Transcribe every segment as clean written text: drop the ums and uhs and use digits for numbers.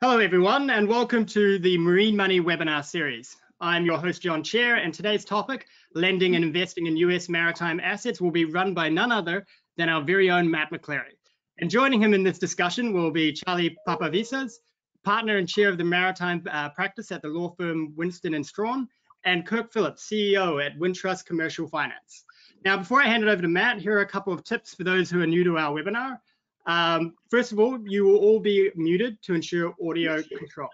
Hello everyone and welcome to the Marine Money webinar series. I'm your host Jon Chair and today's topic, lending and investing in US maritime assets, will be run by none other than our very own Matt McCleary. And joining him in this discussion will be Charlie Papavizas, partner and chair of the maritime practice at the law firm Winston & Strawn, and Kirk Phillips, CEO at Wintrust Commercial Finance. Now, before I hand it over to Matt, here are a couple of tips for those who are new to our webinar. First of all, you will all be muted to ensure audio control.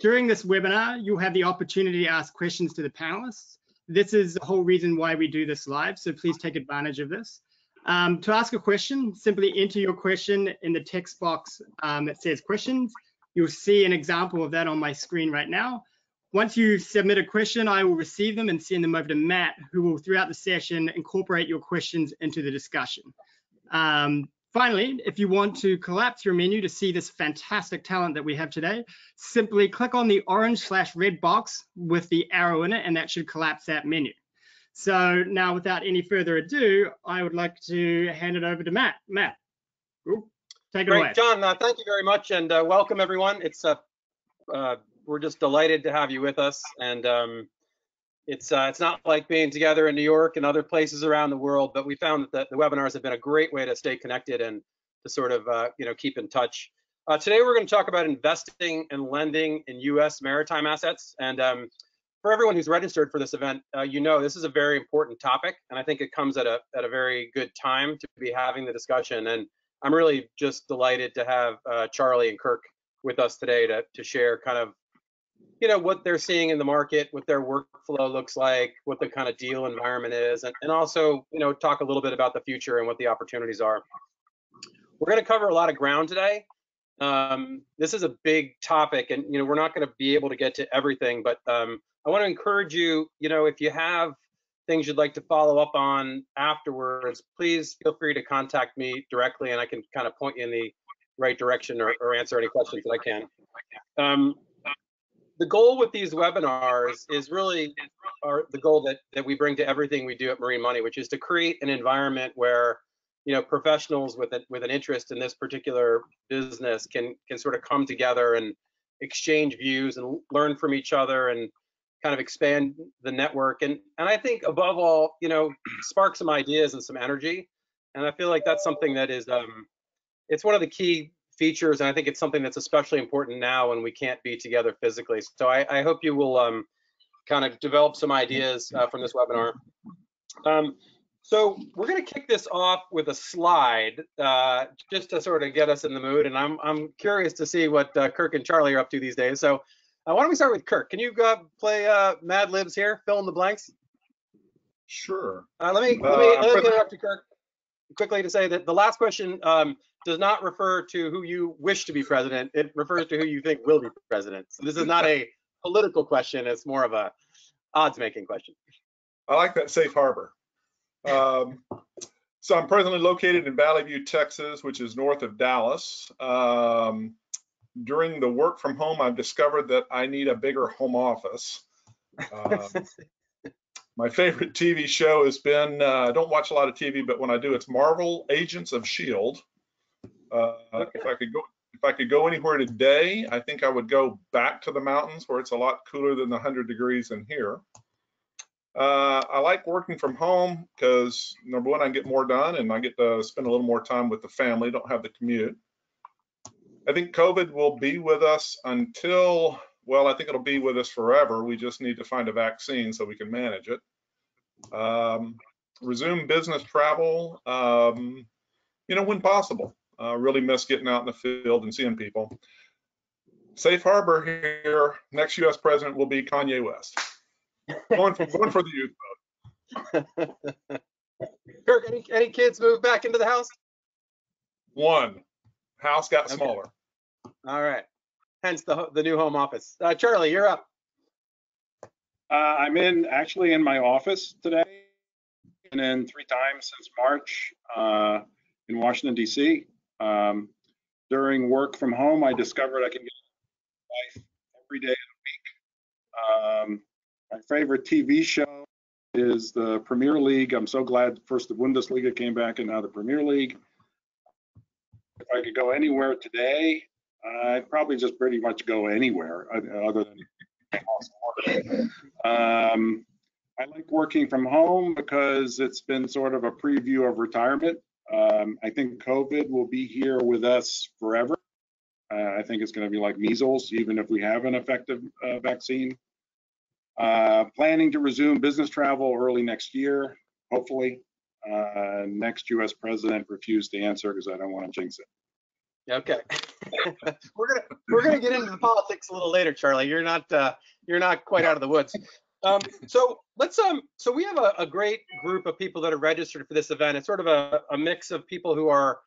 During this webinar, you'll have the opportunity to ask questions to the panelists. This is the whole reason why we do this live, so please take advantage of this. To ask a question, simply enter your question in the text box that says questions. You'll see an example of that on my screen right now. Once you submit a question, I will receive them and send them over to Matt, who will throughout the session incorporate your questions into the discussion. Finally, if you want to collapse your menu to see this fantastic talent that we have today, simply click on the orange/red box with the arrow in it, and that should collapse that menu. So now, without any further ado, I would like to hand it over to Matt. Matt, take it away. Great, John. Thank you very much, and welcome everyone. It's we're just delighted to have you with us, and it's not like being together in New York and other places around the world, but we found that the webinars have been a great way to stay connected and to sort of keep in touch. Today we're going to talk about investing and lending in U.S. maritime assets. And for everyone who's registered for this event, this is a very important topic, and I think it comes at a very good time to be having the discussion. And I'm really just delighted to have Charlie and Kirk with us today to share kind of what they're seeing in the market, what their workflow looks like, what the kind of deal environment is, and also, talk a little bit about the future and what the opportunities are. We're going to cover a lot of ground today. This is a big topic, and, we're not going to be able to get to everything, but I want to encourage you, if you have things you'd like to follow up on afterwards, please feel free to contact me directly, and I can kind of point you in the right direction or answer any questions that I can. The goal with these webinars is really the goal that we bring to everything we do at Marine Money, which is to create an environment where professionals with an interest in this particular business can sort of come together and exchange views and learn from each other and kind of expand the network and I think above all spark some ideas and some energy. And I feel like that's something that is it's one of the key features, and I think it's something that's especially important now when we can't be together physically. So I hope you will kind of develop some ideas from this webinar. So we're going to kick this off with a slide just to sort of get us in the mood, and I'm curious to see what Kirk and Charlie are up to these days. So why don't we start with Kirk? Can you play Mad Libs here, fill in the blanks? Sure. Let me interrupt you, Kirk, quickly to say that the last question does not refer to who you wish to be president. It refers to who you think will be president. So this is not a political question. It's more of a odds-making question. I like that safe harbor. So I'm presently located in Valley View, Texas, which is north of Dallas. During the work from home, I've discovered that I need a bigger home office. My favorite TV show has been, I don't watch a lot of TV, but when I do, it's Marvel Agents of S.H.I.E.L.D. Okay. If I could go anywhere today, I think I would go back to the mountains where it's a lot cooler than 100 degrees in here. I like working from home because, number one, I can get more done and I get to spend a little more time with the family, don't have the commute. I think COVID will be with us until, well, I think it'll be with us forever. We just need to find a vaccine so we can manage it. Resume business travel, when possible. Really miss getting out in the field and seeing people. Safe harbor here. Next U.S. president will be Kanye West. Going for the youth vote. Kirk, any kids move back into the house? One. House got smaller. All right. Hence the new home office. Charlie, you're up. I'm actually in my office today. Been in 3 times since March in Washington D.C. During work from home, I discovered I can get life every day of the week. My favorite TV show is the Premier League. I'm so glad first the Bundesliga came back and now the Premier League. If I could go anywhere today, I'd probably just pretty much go anywhere other than I like working from home because it's been sort of a preview of retirement. I think COVID will be here with us forever. I think it's going to be like measles, even if we have an effective vaccine. Planning to resume business travel early next year, hopefully. Next U.S. president refused to answer because I don't want to jinx it. Okay, we're gonna get into the politics a little later, Charlie. You're not quite out of the woods. So let's so we have a great group of people that are registered for this event. It's sort of a mix of people who are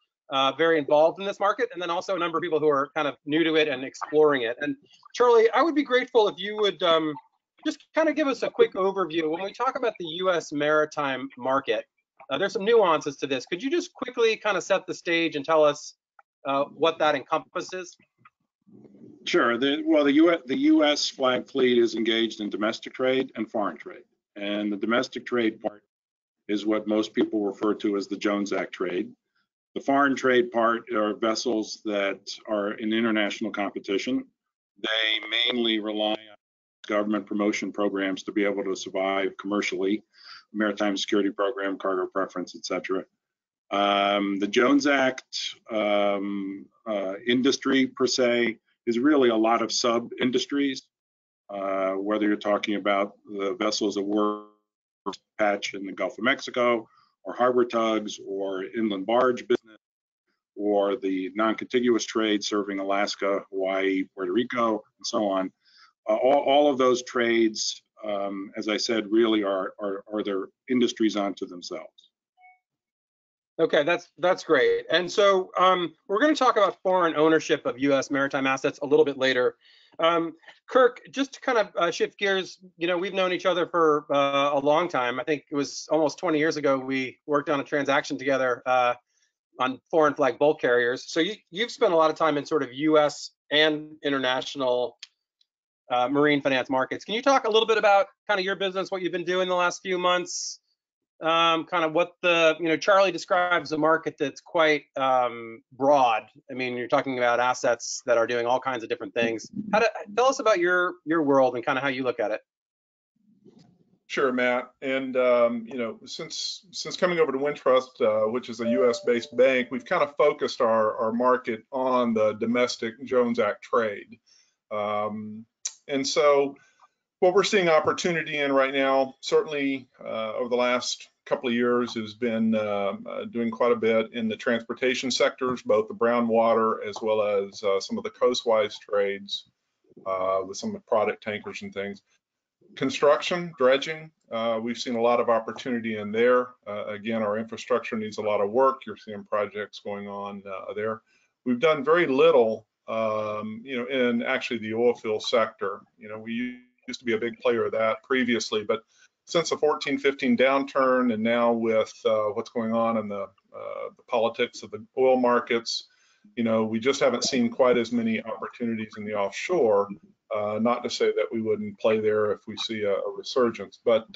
very involved in this market, and then also a number of people who are kind of new to it and exploring it. And Charlie, I would be grateful if you would just kind of give us a quick overview when we talk about the U.S. maritime market. There's some nuances to this. Could you just quickly kind of set the stage and tell us what that encompasses? Sure. The U.S. flag fleet is engaged in domestic trade and foreign trade. And the domestic trade part is what most people refer to as the Jones Act trade. The foreign trade part are vessels that are in international competition. They mainly rely on government promotion programs to be able to survive commercially, maritime security program, cargo preference, etc. The Jones Act industry per se is really a lot of sub industries, whether you're talking about the vessels that work patch in the Gulf of Mexico, or harbor tugs, or inland barge business, or the non-contiguous trade serving Alaska, Hawaii, Puerto Rico, and so on. All of those trades, as I said, really are their industries onto themselves. Okay, that's great. And so we're going to talk about foreign ownership of U.S. maritime assets a little bit later. Kirk, just to kind of shift gears, you know, we've known each other for a long time. I think it was almost 20 years ago we worked on a transaction together on foreign flag bulk carriers. So you've spent a lot of time in sort of U.S. and international marine finance markets. Can you talk a little bit about kind of your business, what you've been doing the last few months, kind of what the, you know, Charlie describes a market that's quite broad. I mean, you're talking about assets that are doing all kinds of different things. Tell us about your world and kind of how you look at it. Sure, Matt. And, you know, since coming over to Wintrust, which is a U.S.-based bank, we've kind of focused our market on the domestic Jones Act trade. And so what we're seeing opportunity in right now, certainly over the last couple of years, has been doing quite a bit in the transportation sectors, both the brown water as well as some of the coastwise trades with some of the product tankers and things. Construction, dredging, we've seen a lot of opportunity in there. Again, our infrastructure needs a lot of work. You're seeing projects going on there. We've done very little you know, in actually the oil field sector. You know, we used to be a big player of that previously, but since the 14-15 downturn and now with what's going on in the politics of the oil markets, you know, we just haven't seen quite as many opportunities in the offshore. Not to say that we wouldn't play there if we see a resurgence, but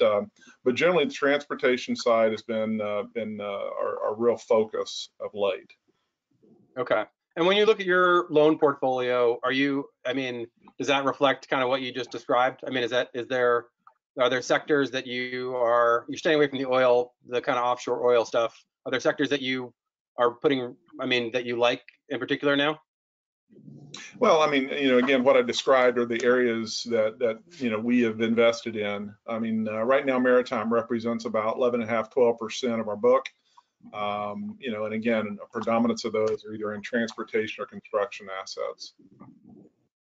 generally the transportation side has been our real focus of late. Okay. And when you look at your loan portfolio, are you, I mean, does that reflect kind of what you just described? I mean, are there sectors that you're staying away from the oil, the kind of offshore oil stuff? Are there sectors that you are putting, I mean, that you like in particular now? Well, I mean, you know, again, what I described are the areas that you know, we have invested in. I mean, right now, maritime represents about 11.5, 12% of our book. You know, and again, a predominance of those are either in transportation or construction assets.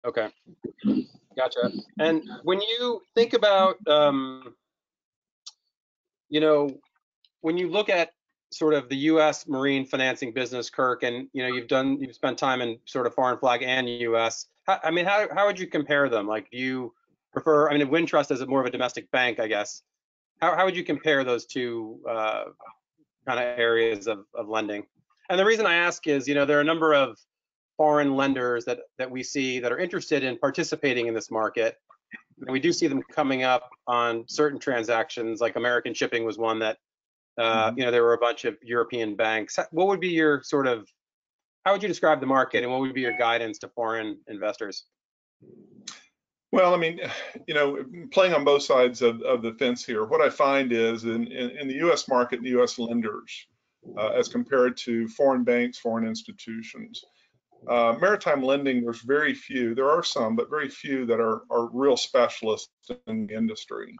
Okay, gotcha. And when you think about, you know, when you look at sort of the U.S. marine financing business, Kirk, and you know, you've spent time in sort of foreign flag and U.S. I mean, how would you compare them? Like, do you prefer? I mean, Wintrust is more of a domestic bank, I guess. How would you compare those two? Kind of areas of lending. And the reason I ask is, you know, there are a number of foreign lenders that we see that are interested in participating in this market. And we do see them coming up on certain transactions, like American Shipping was one that, you know, there were a bunch of European banks. What would be your sort of how would you describe the market, and what would be your guidance to foreign investors? Well, I mean, you know, playing on both sides of the fence here, what I find is in the U.S. market, the U.S. lenders, as compared to foreign banks, foreign institutions, maritime lending, there's very few. There are some, but very few that are real specialists in the industry,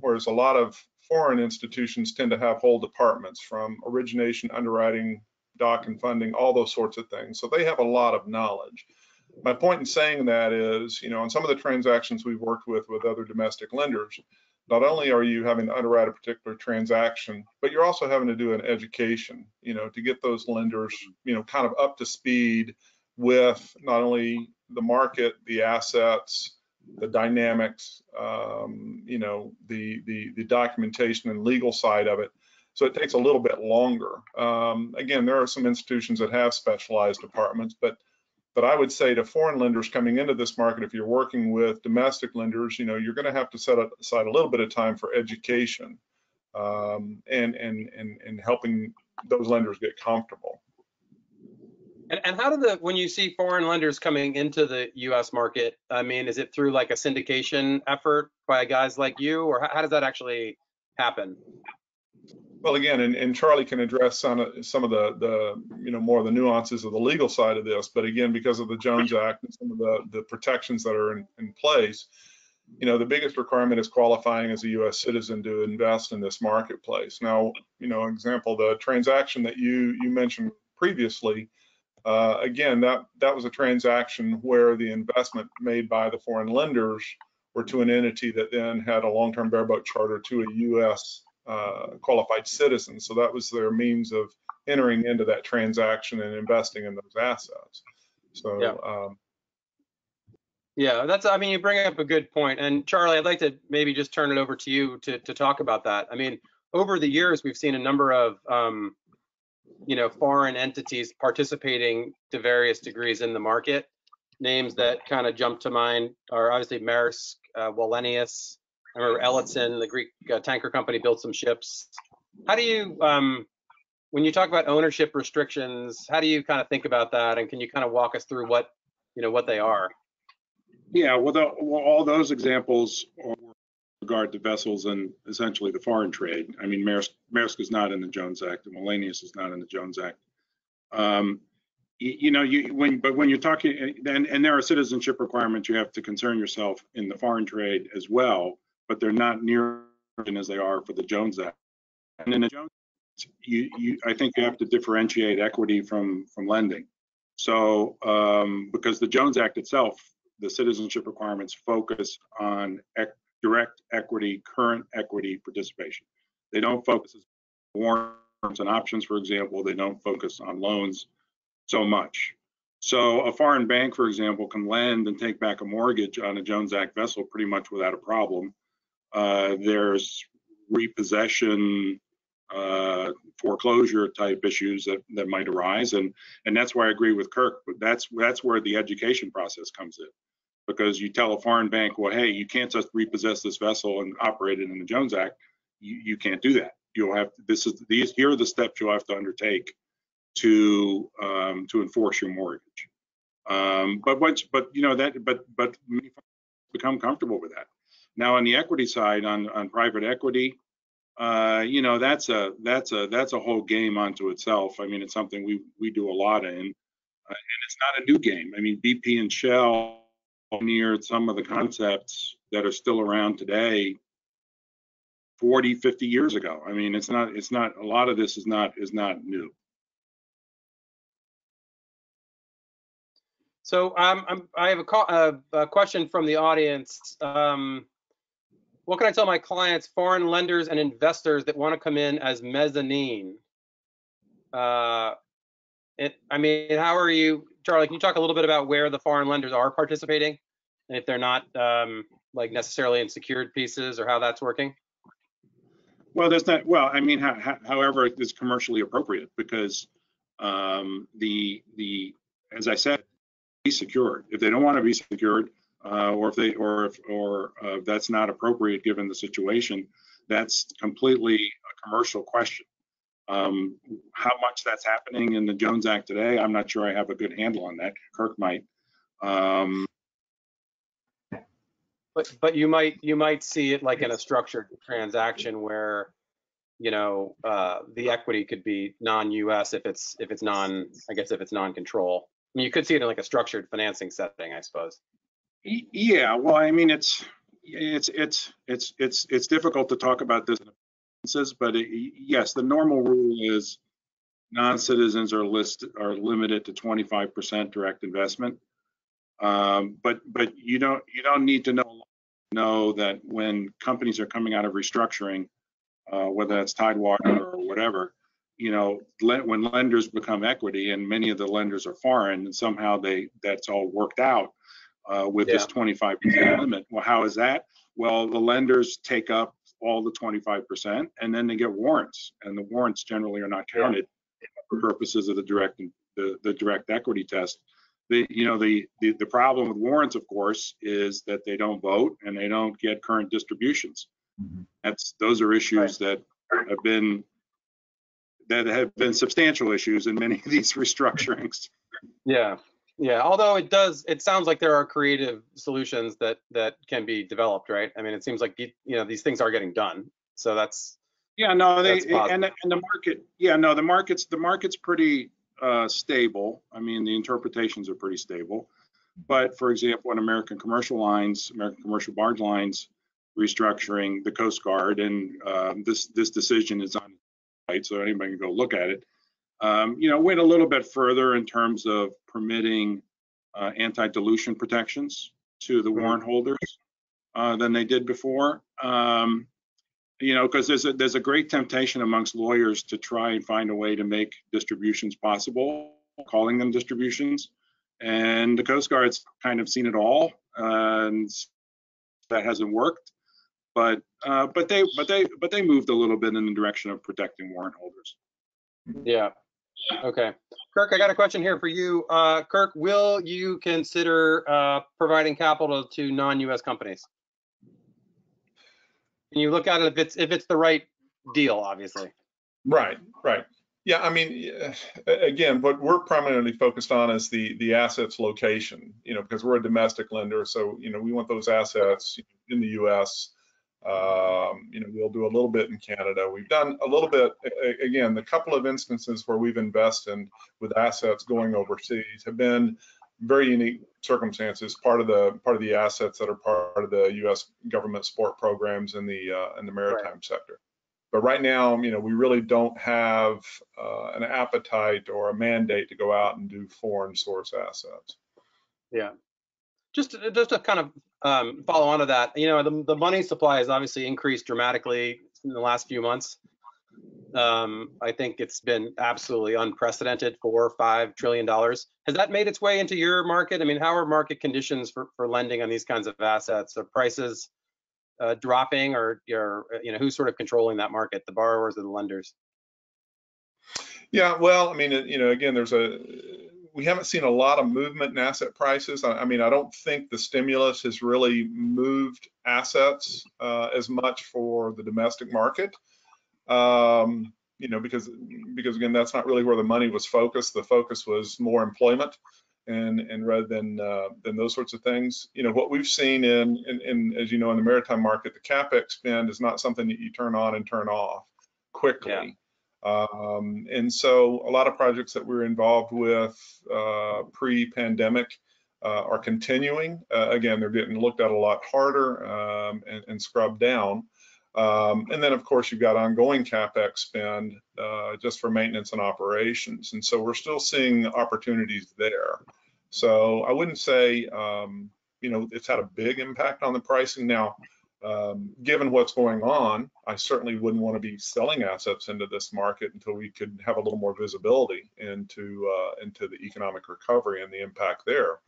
whereas a lot of foreign institutions tend to have whole departments from origination, underwriting, doc and funding, all those sorts of things. So they have a lot of knowledge. My point in saying that is, you know, on some of the transactions we've worked with other domestic lenders, not only are you having to underwrite a particular transaction, but you're also having to do an education, you know, to get those lenders, you know, kind of up to speed with not only the market, the assets, the dynamics, you know, the documentation and legal side of it. So it takes a little bit longer. Again, there are some institutions that have specialized departments, but I would say to foreign lenders coming into this market, if you're working with domestic lenders, you know, you're going to have to set aside a little bit of time for education and helping those lenders get comfortable. And how do when you see foreign lenders coming into the U.S. market, I mean, is it through like a syndication effort by guys like you, or how does that actually happen? Well, again, and Charlie can address some of the you know, more of the nuances of the legal side of this, but again, because of the Jones Act and some of the protections that are in place, you know, the biggest requirement is qualifying as a U.S. citizen to invest in this marketplace. Now, you know, example, the transaction that you mentioned previously, again, that was a transaction where the investment made by the foreign lenders were to an entity that then had a long-term bareboat charter to a U.S. Qualified citizens. So that was their means of entering into that transaction and investing in those assets. So yeah. Yeah, that's, I mean, you bring up a good point. And Charlie, I'd like to maybe just turn it over to you to talk about that. I mean, over the years, we've seen a number of, you know, foreign entities participating to various degrees in the market. Names that kind of jump to mind are obviously Maersk, Wallenius. I remember Ellison, the Greek tanker company, built some ships. How do you, when you talk about ownership restrictions, how do you kind of think about that? And can you kind of walk us through what, you know, what they are? Yeah, well, all those examples are with regard to vessels and essentially the foreign trade. I mean, Maersk is not in the Jones Act, and Wallenius is not in the Jones Act. You know, when you're talking, and there are citizenship requirements, you have to concern yourself in the foreign trade as well. But they're not near as they are for the Jones Act. And in the Jones Act, I think you have to differentiate equity from lending. So because the Jones Act itself, the citizenship requirements focus on direct equity, current equity participation. They don't focus on warrants and options, for example. They don't focus on loans so much. So a foreign bank, for example, can lend and take back a mortgage on a Jones Act vessel pretty much without a problem. There's repossession, foreclosure type issues that might arise, and that's why I agree with Kirk. But that's where the education process comes in, because you tell a foreign bank, well, hey, you can't just repossess this vessel and operate it in the Jones Act. You can't do that. You'll have to, here are the steps you'll have to undertake to enforce your mortgage. But many become comfortable with that. Now on the equity side, on private equity, you know, that's a whole game unto itself. I mean, it's something we do a lot in, and it's not a new game. I mean, BP and Shell pioneered some of the concepts that are still around today 40, 50 years ago. I mean, it's not a lot of this is not new. So I have a question from the audience. What can I tell my clients, foreign lenders and investors that want to come in as mezzanine? I mean, how are you, Charlie, can you talk a little bit about where the foreign lenders are participating and if they're not like necessarily in secured pieces or how that's working? Well, there's not, well, I mean, however it's commercially appropriate, because as I said, be secured. If they don't want to be secured, or if that's not appropriate given the situation, that's completely a commercial question. How much that's happening in the Jones Act today, I'm not sure I have a good handle on that. Kirk might. But you might see it like in a structured transaction where, you know, the equity could be non-U.S. if it's non-control. I mean, you could see it in like a structured financing setting, I suppose. Yeah, well, I mean, it's difficult to talk about this, but yes, the normal rule is non-citizens are limited to 25% direct investment. But you don't need to know that when companies are coming out of restructuring, whether that's Tidewater or whatever, you know, when lenders become equity, and many of the lenders are foreign, and somehow that's all worked out with this 25% limit. Well, how is that? Well, the lenders take up all the 25%, and then they get warrants, and the warrants generally are not counted for purposes of the direct equity test. The problem with warrants, of course, is that they don't vote and they don't get current distributions. Mm-hmm. Those are issues that have been substantial issues in many of these restructurings. Yeah. Although it sounds like there are creative solutions that can be developed, right? I mean, it seems like these things are getting done. So that's the market's pretty stable. I mean, the interpretations are pretty stable. But for example, in American Commercial Barge Lines restructuring, the Coast Guard, and this decision is on site, so anybody can go look at it. Went a little bit further in terms of permitting anti-dilution protections to the warrant holders than they did before. Because there's a great temptation amongst lawyers to try and find a way to make distributions possible, calling them distributions. And the Coast Guard's kind of seen it all, and that hasn't worked. But they moved a little bit in the direction of protecting warrant holders. Yeah. Okay. Kirk, I got a question here for you. Kirk, will you consider providing capital to non-U.S. companies? And you look at it if it's the right deal, obviously. Right. Yeah, I mean, again, what we're primarily focused on is the assets location, because we're a domestic lender. So, we want those assets in the U.S. We'll do a little bit in Canada. We've done a little bit, again, the couple of instances where we've invested with assets going overseas have been very unique circumstances. Part of the assets that are part of the U.S. government support programs in the maritime sector. But right now, we really don't have an appetite or a mandate to go out and do foreign source assets. Yeah, just to kind of follow on to that, the money supply has obviously increased dramatically in the last few months. I think it's been absolutely unprecedented, $4 or $5 trillion. Has that made its way into your market? I mean, how are market conditions for lending on these kinds of assets? Are prices dropping, or who's sort of controlling that market, the borrowers or the lenders? Yeah, well, I mean, again, we haven't seen a lot of movement in asset prices. I mean, I don't think the stimulus has really moved assets as much for the domestic market. Because again, that's not really where the money was focused. The focus was more employment, and rather than those sorts of things. What we've seen in as in the maritime market, the CapEx spend is not something that you turn on and turn off quickly. Yeah. And so a lot of projects that we're involved with pre-pandemic are continuing. Again, they're getting looked at a lot harder and scrubbed down. And then, of course, you've got ongoing CapEx spend just for maintenance and operations. And so we're still seeing opportunities there. So I wouldn't say, it's had a big impact on the pricing. Now, given what's going on, I certainly wouldn't want to be selling assets into this market until we could have a little more visibility into the economic recovery and the impact there.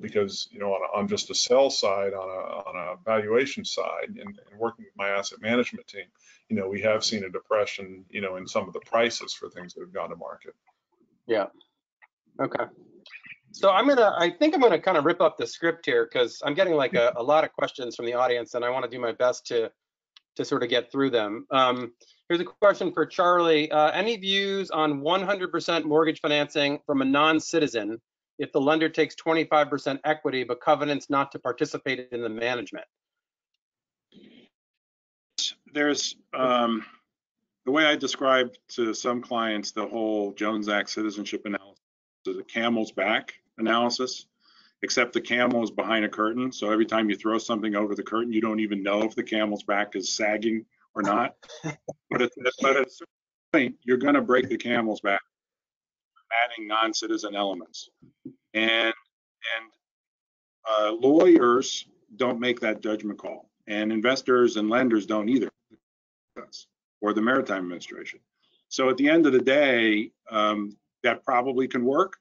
Because on just the sell side, on a valuation side, and working with my asset management team, we have seen a depression, in some of the prices for things that have gone to market. Yeah. Okay. So I think I'm gonna kind of rip up the script here, because I'm getting like a lot of questions from the audience, and I want to do my best to sort of get through them. Here's a question for Charlie. Any views on 100% mortgage financing from a non-citizen if the lender takes 25% equity but covenants not to participate in the management? There's the way I describe to some clients the whole Jones Act citizenship analysis is a camel's back analysis, except the camel is behind a curtain. So every time you throw something over the curtain, you don't even know if the camel's back is sagging or not. But at a certain point, you're going to break the camel's back, adding non-citizen elements. And lawyers don't make that judgment call, and investors and lenders don't either, or the Maritime Administration. So at the end of the day, that probably can work,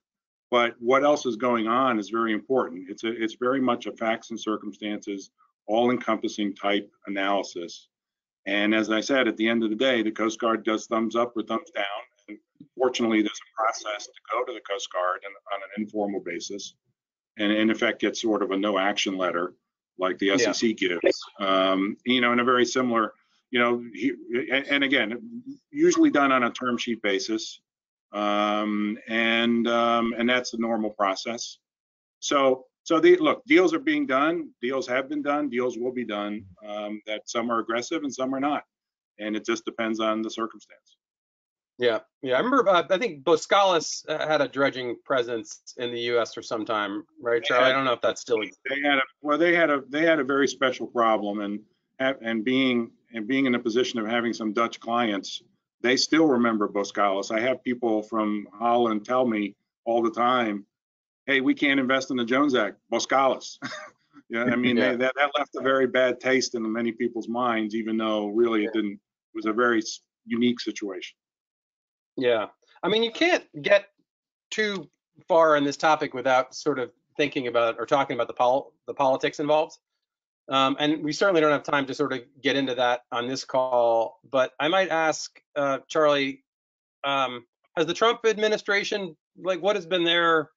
but what else is going on is very important. It's very much a facts and circumstances, all-encompassing type analysis. And as I said, at the end of the day, the Coast Guard does thumbs up or thumbs down. And fortunately, there's a process to go to the Coast Guard on an informal basis, and in effect gets sort of a no action letter like the SEC gives, you know, in a very similar, you know, and again, usually done on a term sheet basis. And that's the normal process. So look, deals are being done, deals have been done, deals will be done, that some are aggressive and some are not. And it just depends on the circumstance. Yeah. I remember, I think Boskalis had a dredging presence in the U.S. for some time, right, Charlie? I don't know if that's still exists. They had a very special problem, and being in a position of having some Dutch clients, they still remember Boskalis. I have people from Holland tell me all the time, "Hey, we can't invest in the Jones Act, Boskalis." Yeah, I mean, yeah. That left a very bad taste in many people's minds, even though really it didn't. It was a very unique situation. Yeah, I mean, you can't get too far in this topic without sort of thinking about or talking about the politics involved. And we certainly don't have time to sort of get into that on this call, but I might ask Charlie, has the Trump administration, like, what has been their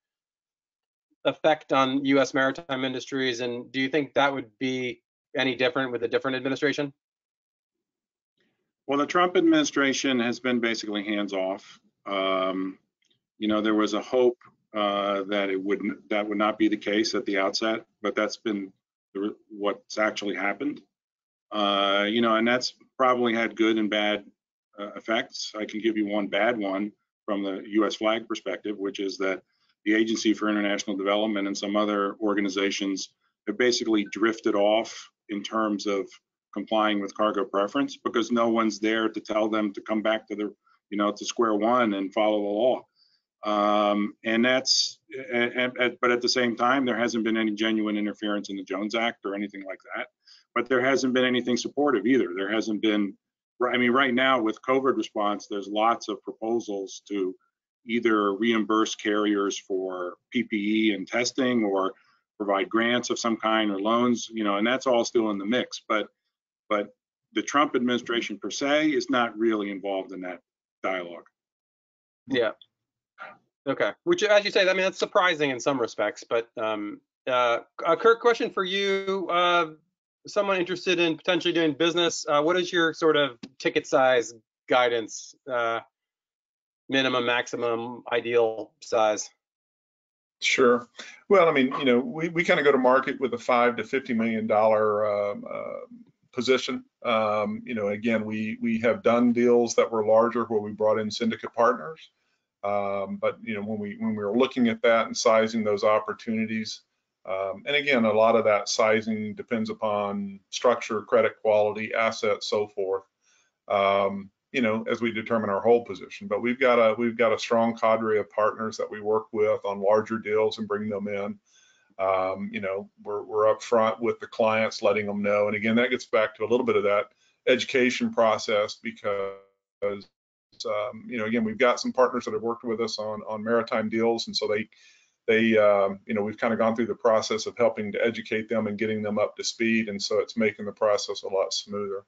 effect on U.S. maritime industries, and do you think that would be any different with a different administration? Well, the Trump administration has been basically hands off. You know, there was a hope that would not be the case at the outset, but that's been what's actually happened. You know, and that's probably had good and bad effects. I can give you one bad one from the U.S. flag perspective, which is that the Agency for International Development and some other organizations have basically drifted off in terms of complying with cargo preference, because no one's there to tell them to come back to their, you know, to square one and follow the law. But at the same time, there hasn't been any genuine interference in the Jones Act or anything like that. But there hasn't been anything supportive either. There hasn't been, I mean, right now with COVID response, there's lots of proposals to either reimburse carriers for PPE and testing, or provide grants of some kind or loans, you know, and that's all still in the mix. But the Trump administration per se is not really involved in that dialogue. Yeah. Okay. Which, as you say, I mean, that's surprising in some respects. But Kirk, question for you. Someone interested in potentially doing business. What is your sort of ticket size guidance? Minimum, maximum, ideal size? Sure. Well, I mean, you know, we kind of go to market with a $5 to $50 million position. You know, again, we have done deals that were larger where we brought in syndicate partners. But you know, when we were looking at that and sizing those opportunities, and again, a lot of that sizing depends upon structure, credit quality, assets, so forth. You know, as we determine our whole position. But we've got a strong cadre of partners that we work with on larger deals and bring them in. You know, we're upfront with the clients, letting them know. And again, that gets back to a little bit of that education process, because you know, again, we've got some partners that have worked with us on maritime deals, and so they you know, we've kind of gone through the process of helping to educate them and getting them up to speed, and so it's making the process a lot smoother.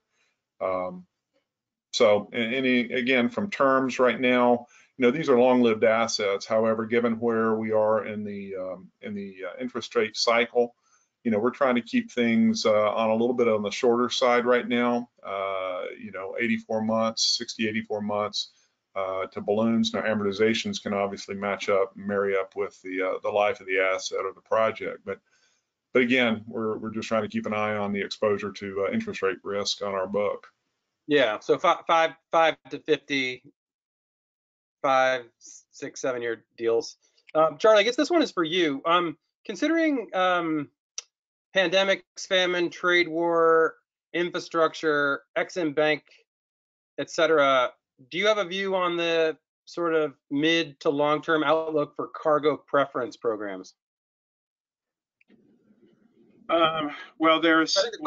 So, and again, from terms right now, you know, these are long-lived assets. However, given where we are in the interest rate cycle, we're trying to keep things on a little bit on the shorter side right now, 84 months, 60, 84 months to balloons. Now amortizations can obviously match up, marry up with the life of the asset or the project. But again, we're just trying to keep an eye on the exposure to interest rate risk on our book. Yeah, so five to 50, 5, 6, 7 year deals. Charlie, I guess this one is for you. Considering pandemics, famine, trade war, infrastructure, Ex-Im Bank, et cetera, do you have a view on the sort of mid to long-term outlook for cargo preference programs? Well, there's just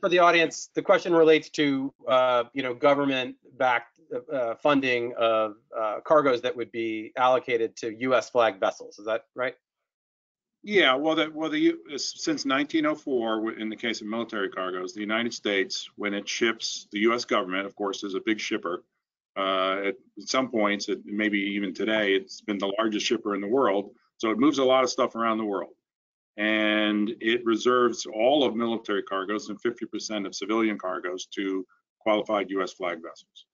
for the audience, the question relates to government-backed funding of cargoes that would be allocated to U.S. flag vessels. Is that right? Yeah. Well, since 1904, in the case of military cargoes, the United States, when it ships, the U.S. government, of course, is a big shipper. At some points, maybe even today, it's been the largest shipper in the world. So it moves a lot of stuff around the world. And it reserves all of military cargoes and 50% of civilian cargoes to qualified U.S. flag vessels.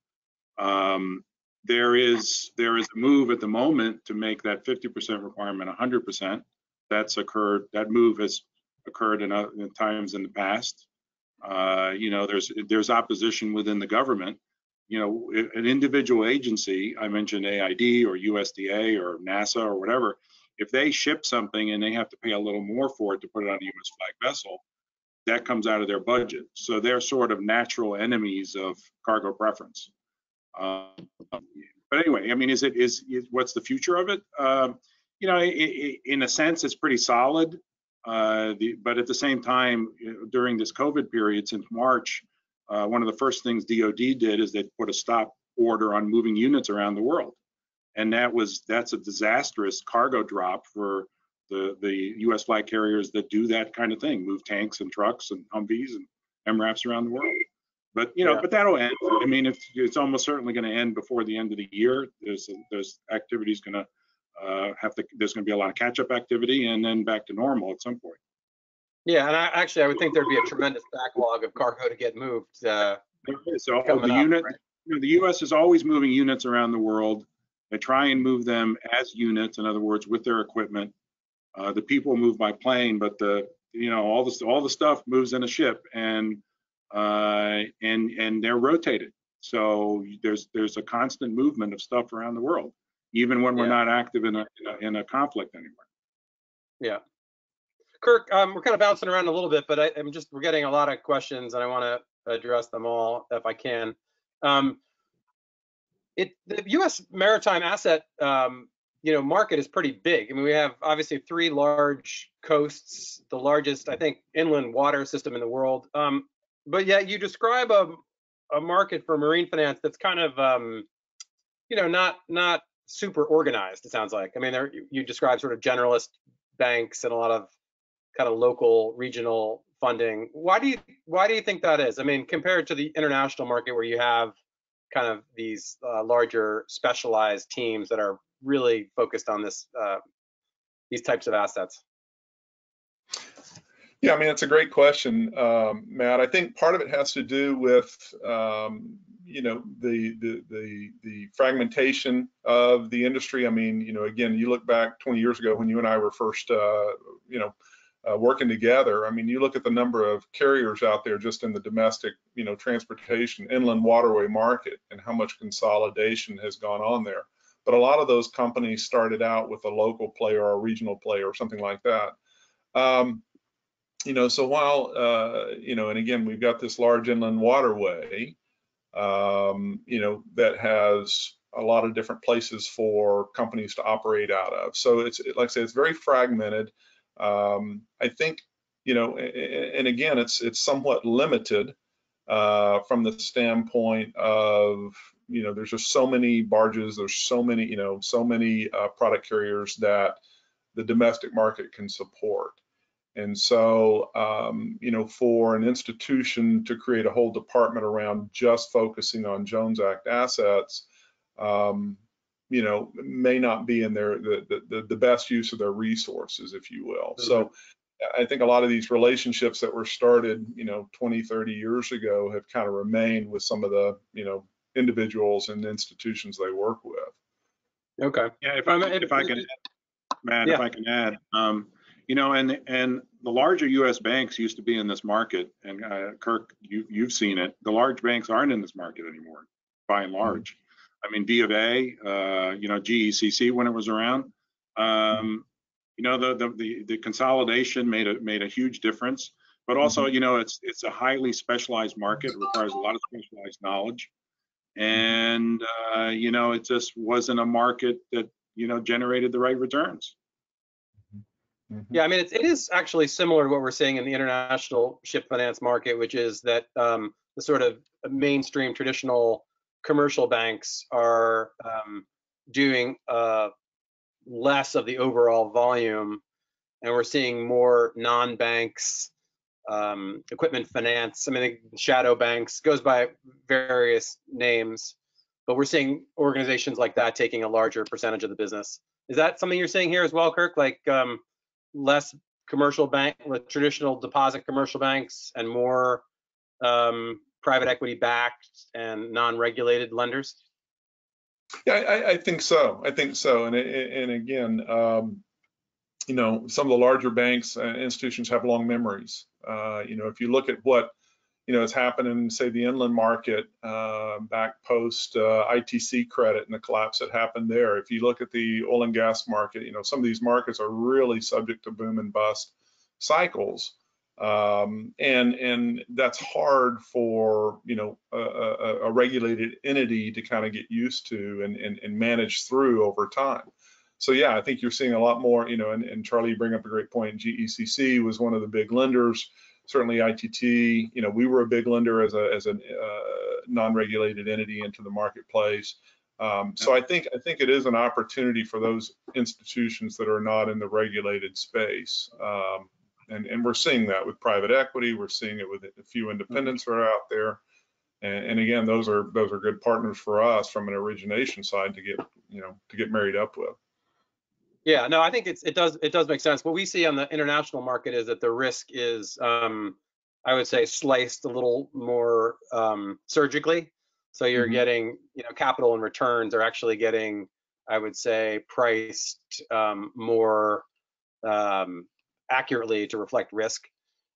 There is a move at the moment to make that 50% requirement 100%. That's occurred. That move has occurred in times in the past. There's opposition within the government. An individual agency, I mentioned AID or USDA or NASA or whatever. If they ship something and they have to pay a little more for it to put it on a U.S. flag vessel, that comes out of their budget. So they're sort of natural enemies of cargo preference. But anyway, I mean, is what's the future of it? In a sense, it's pretty solid. But at the same time, during this COVID period since March, one of the first things DOD did is they put a stop order on moving units around the world. And that's a disastrous cargo drop for the U.S. flag carriers that do that kind of thing, move tanks and trucks and Humvees and MRAPs around the world. But but that'll end. I mean, it's almost certainly going to end before the end of the year. There's activities going to there's going to be a lot of catch-up activity, and then back to normal at some point. Yeah, and I would think there'd be a tremendous backlog of cargo to get moved. So the U.S. is always moving units around the world. They try and move them as units, in other words, with their equipment. The people move by plane, but all the stuff moves in a ship, and they're rotated. So there's a constant movement of stuff around the world, even when we're not active in a conflict anywhere. Yeah, Kirk, we're kind of bouncing around a little bit, but we're getting a lot of questions, and I want to address them all if I can. The U.S. maritime asset, market is pretty big. I mean, we have obviously 3 large coasts, the largest, I think, inland water system in the world. But yet you describe a market for marine finance that's kind of, not super organized. It sounds like. I mean, you describe sort of generalist banks and a lot of kind of local, regional funding. Why do you think that is? I mean, compared to the international market where you have kind of these larger specialized teams that are really focused on this these types of assets? Yeah, I mean, it's a great question, Matt. I think part of it has to do with the fragmentation of the industry. I mean, again, you look back 20 years ago when you and I were first working together. I mean, you look at the number of carriers out there just in the domestic, transportation, inland waterway market, and how much consolidation has gone on there. But a lot of those companies started out with a local player or a regional player or something like that. So while, and again, we've got this large inland waterway, that has a lot of different places for companies to operate out of. So it's, like I say, it's very fragmented. I think, and again, it's somewhat limited from the standpoint of, there's just so many barges, there's so many, so many product carriers that the domestic market can support. And so, for an institution to create a whole department around just focusing on Jones Act assets, may not be in the best use of their resources, if you will. Mm-hmm. So I think a lot of these relationships that were started, 20, 30 years ago have kind of remained with some of the, individuals and institutions they work with. Okay. Yeah. If I can add, Matt, and the larger U.S. banks used to be in this market, and Kirk, you've seen it. The large banks aren't in this market anymore, by and large. I mean, D of A, GECC when it was around. The consolidation made a huge difference, but also it's a highly specialized market. It requires a lot of specialized knowledge, and it just wasn't a market that generated the right returns. Yeah, I mean it is actually similar to what we're seeing in the international ship finance market, which is that the sort of mainstream traditional commercial banks are doing less of the overall volume, and we're seeing more non-banks, equipment finance, I mean shadow banks, goes by various names, but we're seeing organizations like that taking a larger percentage of the business. Is that something you're seeing here as well, Kirk? Like less commercial bank with traditional deposit commercial banks and more private equity backed and non-regulated lenders? Yeah, I think so. And again, some of the larger banks and institutions have long memories. If you look at what, has happened in, say, the inland market back post ITC credit and the collapse that happened there. If you look at the oil and gas market, some of these markets are really subject to boom and bust cycles. And that's hard for a regulated entity to kind of get used to and manage through over time. So yeah, I think you're seeing a lot more. And Charlie, you bring up a great point. GECC was one of the big lenders. Certainly ITT. We were a big lender as a non-regulated entity into the marketplace. So I think it is an opportunity for those institutions that are not in the regulated space. And we're seeing that with private equity. We're seeing it with a few independents that are out there, and again, those are good partners for us from an origination side to get to get married up with. Yeah, no, I think it does make sense. What we see on the international market is that the risk is I would say sliced a little more surgically. So you're getting capital and returns are actually getting, I would say, priced more accurately to reflect risk.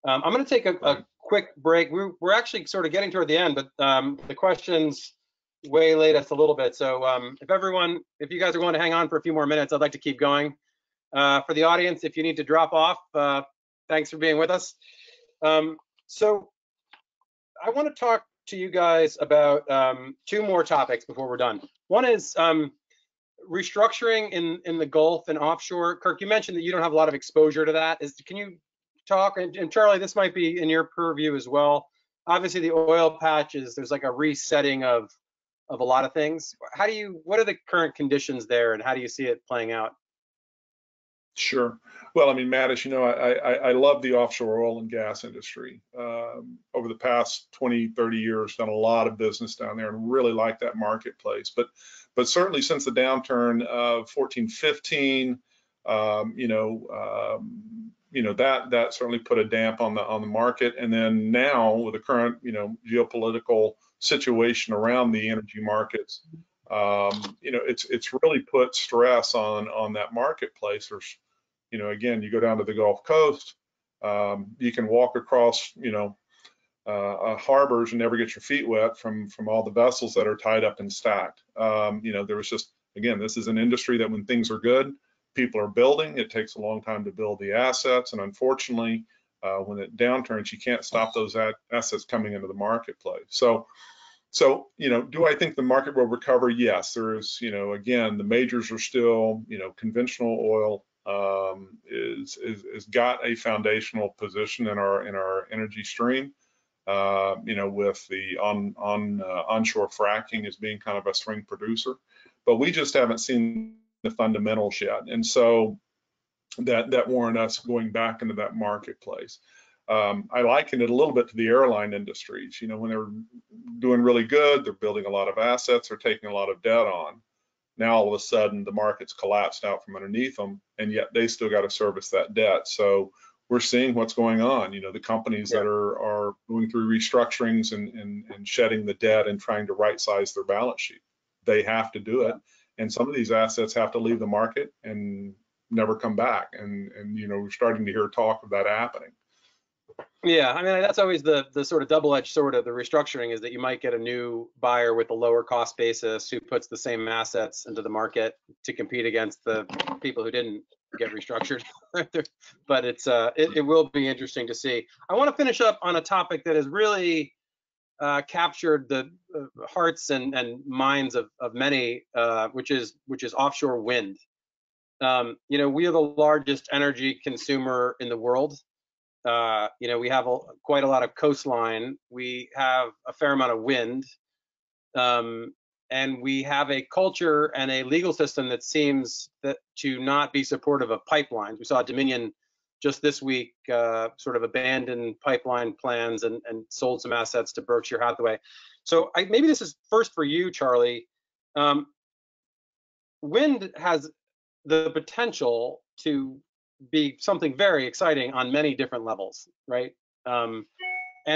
I'm going to take a quick break. We're actually sort of getting toward the end, but the questions waylaid us a little bit. So if you guys are willing to hang on for a few more minutes, I'd like to keep going. For the audience, if you need to drop off, thanks for being with us. So I want to talk to you guys about two more topics before we're done. One is restructuring in the Gulf and offshore. Kirk, you mentioned that you don't have a lot of exposure to that. Can you talk, and Charlie, this might be in your purview as well. Obviously the oil patches, there's like a resetting of a lot of things. What are the current conditions there, and how do you see it playing out? Sure. Well, I mean, Matt, as you know, I love the offshore oil and gas industry. Over the past 20, 30 years, done a lot of business down there and really like that marketplace. But certainly since the downturn of 14, 15, that certainly put a damp on the market. And then now with the current, geopolitical situation around the energy markets, it's really put stress on that marketplace. There's, again, you go down to the Gulf Coast, you can walk across, harbors and never get your feet wet from all the vessels that are tied up and stacked. There was just, again, this is an industry that when things are good, people are building. It takes a long time to build the assets, and unfortunately, when it downturns, you can't stop those assets coming into the marketplace. So, do I think the market will recover? Yes, there is, again, the majors are still, conventional oil is got a foundational position in our energy stream, with the onshore fracking as being kind of a swing producer, but we just haven't seen the fundamentals yet. And so that warrant us going back into that marketplace. I liken it a little bit to the airline industries. When they're doing really good, they're building a lot of assets, they're taking a lot of debt on. Now, all of a sudden, the market's collapsed out from underneath them, and yet they still got to service that debt. So we're seeing what's going on. You know, the companies that are going through restructurings and shedding the debt and trying to right size their balance sheet. They have to do it. And some of these assets have to leave the market and never come back. And you know, we're starting to hear talk of that happening. Yeah, I mean, that's always the sort of double-edged sword of the restructuring, is that you might get a new buyer with a lower cost basis who puts the same assets into the market to compete against the people who didn't get restructured. But it will be interesting to see. I want to finish up on a topic that has really captured the hearts and minds of many, which is offshore wind. You know, we are the largest energy consumer in the world. You know, we have quite a lot of coastline. We have a fair amount of wind, and we have a culture and a legal system that seems to not be supportive of pipelines. We saw Dominion just this week sort of abandon pipeline plans and sold some assets to Berkshire Hathaway. So maybe this is first for you, Charlie. Wind has the potential to be something very exciting on many different levels, right? And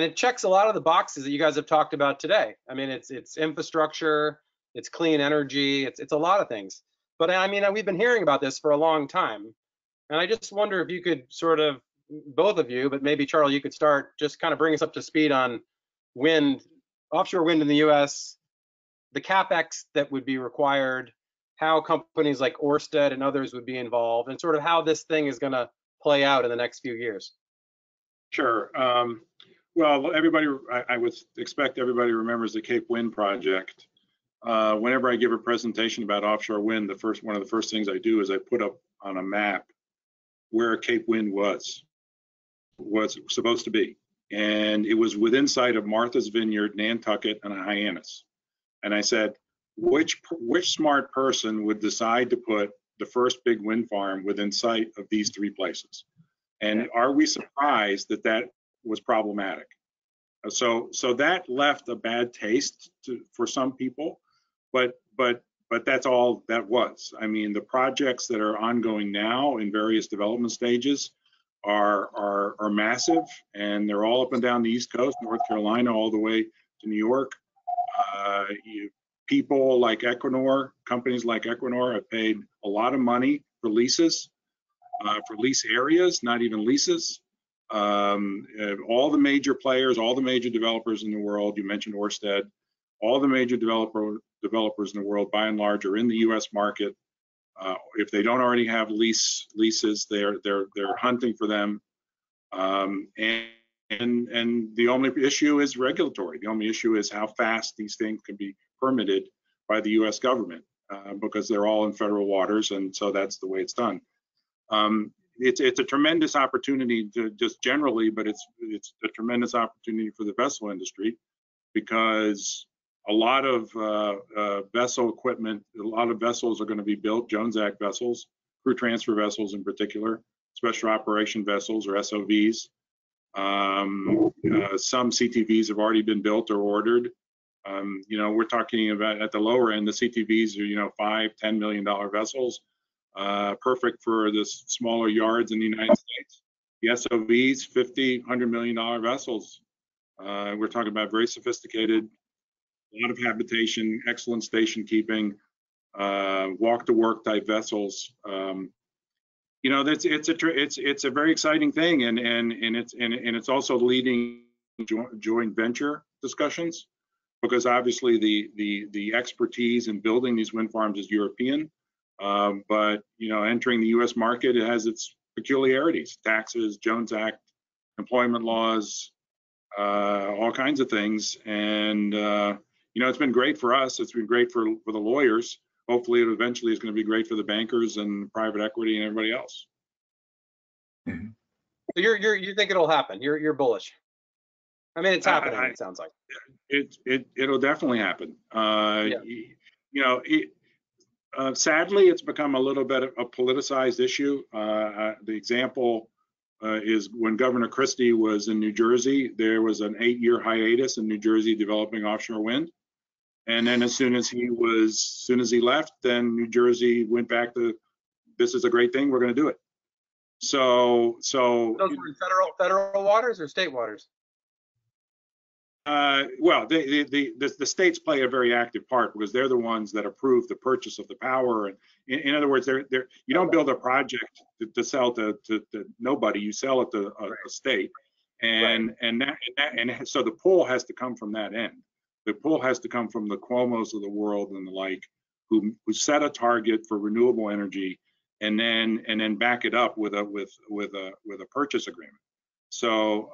it checks a lot of the boxes that you guys have talked about today. I mean, it's infrastructure, it's clean energy, it's a lot of things. But I mean, we've been hearing about this for a long time. And I just wonder if you could sort of, both of you, but maybe Charlie, you could start, just kind of bring us up to speed on wind, offshore wind in the US, the CapEx that would be required, how companies like Ørsted and others would be involved, and sort of how this thing is going to play out in the next few years. Sure. Well, everybody, I would expect everybody remembers the Cape Wind project. Whenever I give a presentation about offshore wind, one of the first things I do is I put up on a map where Cape Wind was supposed to be, and it was within sight of Martha's Vineyard, Nantucket, and Hyannis. And I said, which smart person would decide to put the first big wind farm within sight of these three places? And are we surprised that that was problematic? So that left a bad taste for some people, but that's all that was. I mean, the projects that are ongoing now in various development stages are massive, and they're all up and down the East Coast, North Carolina, all the way to New York. People like Equinor, companies like Equinor have paid a lot of money for leases, for lease areas, not even leases. All the major players, all the major developers in the world, you mentioned Ørsted, all the major developers in the world, by and large, are in the U.S. market. If they don't already have leases, they're hunting for them. And the only issue is regulatory. The only issue is how fast these things can be permitted by the U.S. government, because they're all in federal waters, and so that's the way it's done. It's a tremendous opportunity to just generally, but it's a tremendous opportunity for the vessel industry, because a lot of vessel equipment, a lot of vessels are going to be built, Jones Act vessels, crew transfer vessels in particular, special operation vessels or SOVs. Some CTVs have already been built or ordered. You know, we're talking about, at the lower end, the CTVs are, you know, $5-10 million vessels, perfect for the smaller yards in the United States. The SOVs, $50-100 million vessels. We're talking about very sophisticated, a lot of habitation, excellent station keeping, walk to work type vessels. You know, that's it's a very exciting thing, and it's also leading joint venture discussions, because obviously the expertise in building these wind farms is European, but you know, entering the U.S. market, it has its peculiarities: taxes, Jones Act, employment laws, all kinds of things. And you know, it's been great for us. It's been great for the lawyers. Hopefully, it eventually is going to be great for the bankers and private equity and everybody else. Mm-hmm. So you think it'll happen? You're bullish. I mean, it's happening. It sounds like it'll definitely happen. You know, sadly, it's become a little bit of a politicized issue. The example is when Governor Christie was in New Jersey. There was an 8-year hiatus in New Jersey developing offshore wind. And then as soon as he left, then New Jersey went back to, this is a great thing, we're going to do it. So those were federal waters or state waters? Well, the states play a very active part because they're the ones that approve the purchase of the power. And in other words, you don't build a project to sell to nobody. You sell it to a state, and so the pull has to come from that end. The pull has to come from the Cuomos of the world and the like, who set a target for renewable energy, and then back it up with a purchase agreement. So.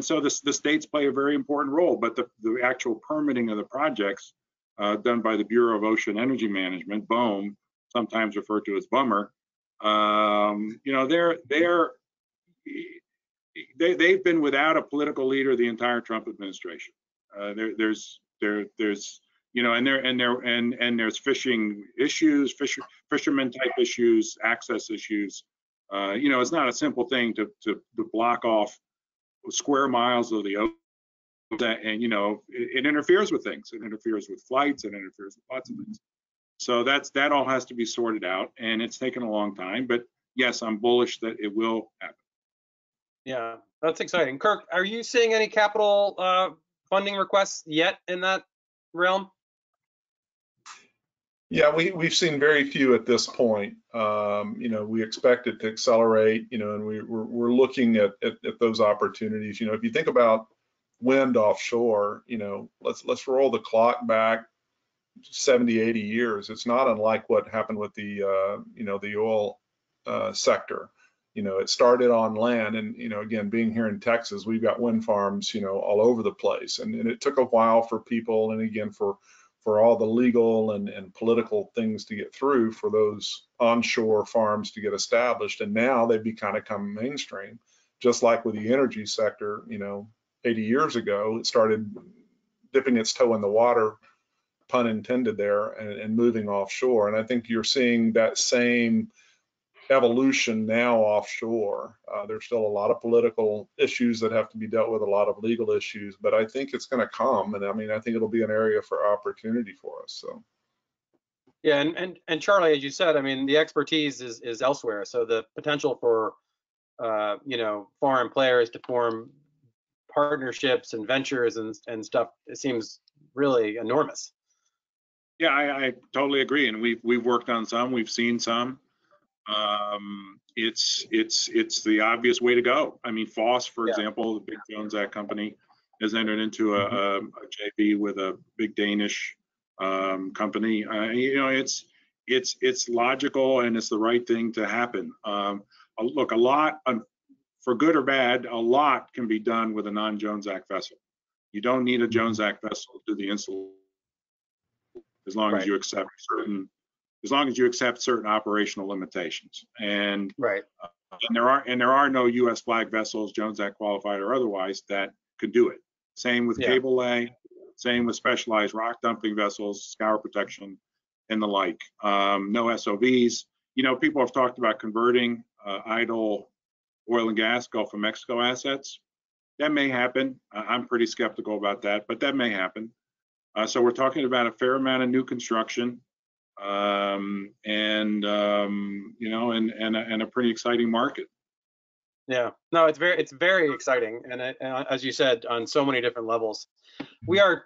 So the states play a very important role, but the actual permitting of the projects done by the Bureau of Ocean Energy Management, BOEM, sometimes referred to as Bummer, they've been without a political leader the entire Trump administration. There's fishing issues, fishermen type issues, access issues. It's not a simple thing to block off square miles of the ocean, and it interferes with things. It interferes with flights. It interferes with lots of things. So that all has to be sorted out, and it's taken a long time. But yes, I'm bullish that it will happen. Yeah, that's exciting. Kirk, are you seeing any capital funding requests yet in that realm? Yeah, we've seen very few at this point. We expect it to accelerate, and we're looking at those opportunities. If you think about wind offshore, let's roll the clock back 70, 80 years. It's not unlike what happened with the oil sector. It started on land, and again, being here in Texas, we've got wind farms, all over the place, and it took a while for people, and again for all the legal and political things to get through for those onshore farms to get established. And now they've become mainstream, just like with the energy sector. 80 years ago, it started dipping its toe in the water, pun intended there, and moving offshore. And I think you're seeing that same evolution now offshore. There's still a lot of political issues that have to be dealt with, a lot of legal issues, but I think it's going to come, and I think it'll be an area for opportunity for us. So yeah, and Charlie, as you said, the expertise is elsewhere, so the potential for foreign players to form partnerships and ventures and stuff, it seems really enormous. Yeah, I totally agree, and we've worked on some, we've seen some. It's the obvious way to go. Foss, for example, the big Jones Act company, has entered into a JV with a big Danish company. It's logical, and it's the right thing to happen. Look, a lot, for good or bad, a lot can be done with a non-Jones Act vessel. You don't need a Jones Act vessel to do the install, as long as you accept certain. As long as you accept certain operational limitations, and there are no U.S. flag vessels, Jones Act qualified or otherwise, that could do it. Same with cable lay, same with specialized rock dumping vessels, scour protection, and the like. No SOVs. People have talked about converting idle oil and gas Gulf of Mexico assets. That may happen. I'm pretty skeptical about that, but that may happen. So we're talking about a fair amount of new construction. And a pretty exciting market. Yeah, no, it's very exciting, and as you said, on so many different levels. We are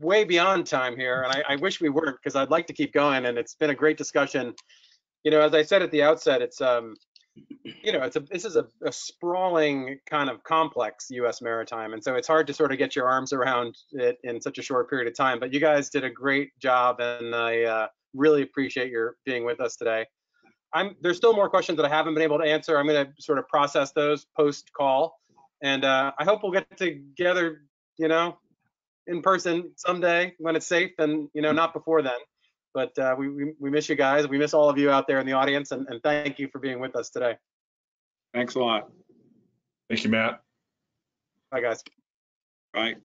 way beyond time here, and I wish we weren't, because I'd like to keep going, and it's been a great discussion. As I said at the outset, it's this is a sprawling kind of complex U.S. maritime, and so it's hard to sort of get your arms around it in such a short period of time. But you guys did a great job, and I really appreciate your being with us today. There's still more questions that I haven't been able to answer. I'm going to sort of process those post-call, and I hope we'll get together, in person someday when it's safe, and not before then. But we miss you guys. We miss all of you out there in the audience, and thank you for being with us today. Thanks a lot. Thank you, Matt. Bye, guys. Bye.